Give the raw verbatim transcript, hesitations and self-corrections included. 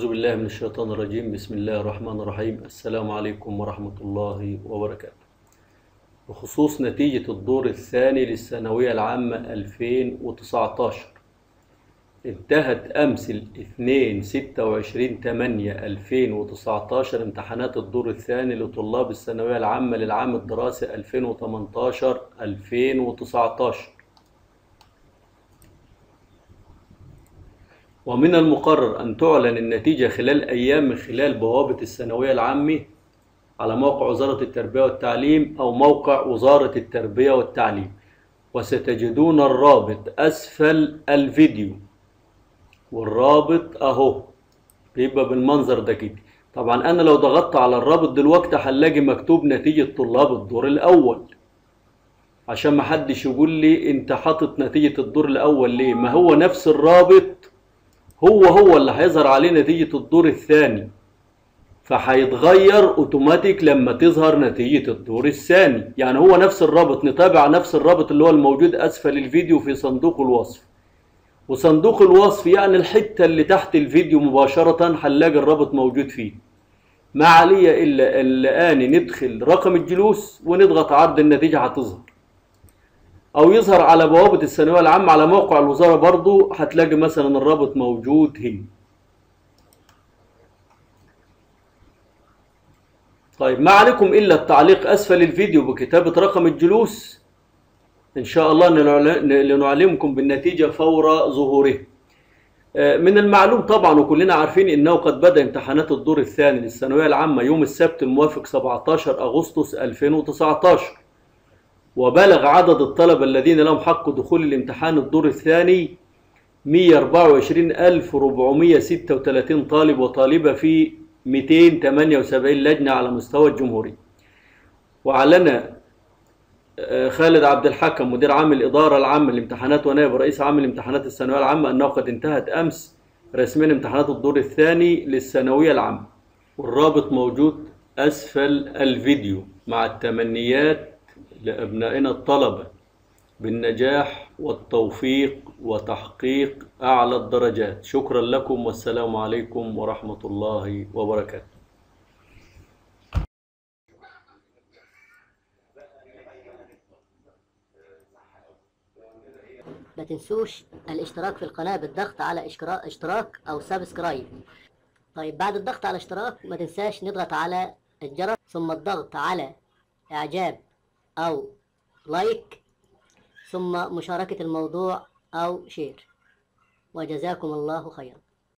أعوذ بالله من الشيطان الرجيم. بسم الله الرحمن الرحيم. السلام عليكم ورحمة الله وبركاته. بخصوص نتيجة الدور الثاني للثانوية العامة ألفين وتسعتاشر، انتهت أمس الاثنين ستة وعشرين تمانية ألفين وتسعتاشر امتحانات الدور الثاني لطلاب الثانوية العامة للعام الدراسي ألفين وتمنتاشر ألفين وتسعتاشر. ومن المقرر أن تعلن النتيجة خلال أيام من خلال بوابة الثانوية العامة على موقع وزارة التربية والتعليم أو موقع وزارة التربية والتعليم، وستجدون الرابط أسفل الفيديو، والرابط أهو بيبقى بالمنظر ده كده. طبعا أنا لو ضغطت على الرابط دلوقتي هلاقي مكتوب نتيجة طلاب الدور الأول، عشان محدش يقول لي أنت حاطط نتيجة الدور الأول ليه، ما هو نفس الرابط هو هو اللي هيظهر عليه نتيجة الدور الثاني، فهيتغير اوتوماتيك لما تظهر نتيجة الدور الثاني. يعني هو نفس الرابط، نتابع نفس الرابط اللي هو الموجود اسفل الفيديو في صندوق الوصف. وصندوق الوصف يعني الحتة اللي تحت الفيديو مباشرة هنلاقي الرابط موجود فيه. ما عليا الا الآن ندخل رقم الجلوس ونضغط عرض النتيجة هتظهر، او يظهر على بوابة الثانوية العامة على موقع الوزارة برضو هتلاقي مثلا الرابط موجود هنا. طيب ما عليكم الا التعليق اسفل الفيديو بكتابة رقم الجلوس، ان شاء الله لنعلمكم بالنتيجة فور ظهوره. من المعلوم طبعا وكلنا عارفين انه قد بدأ امتحانات الدور الثاني للثانوية العامة يوم السبت الموافق سبعتاشر أغسطس ألفين وتسعتاشر، وبلغ عدد الطلبة الذين لهم حق دخول الامتحان الدور الثاني مية أربعة وعشرين ألف وأربعمية ستة وتلاتين طالب وطالبة في ميتين تمانية وسبعين لجنة على مستوى الجمهورية. وأعلن خالد عبد الحكم مدير عام الإدارة العامة للامتحانات ونائب رئيس عام الامتحانات الثانوية العامة أنه قد انتهت أمس رسميا امتحانات الدور الثاني للثانوية العامة، والرابط موجود أسفل الفيديو، مع التمنيات لأبنائنا الطلبة بالنجاح والتوفيق وتحقيق أعلى الدرجات. شكرا لكم والسلام عليكم ورحمة الله وبركاته. ما تنسوش الاشتراك في القناة بالضغط على اشتراك أو سبسكرايب. طيب بعد الضغط على اشتراك ما تنساش نضغط على الجرس، ثم الضغط على إعجاب أو لايك، ثم مشاركة الموضوع أو شير. وجزاكم الله خيرا.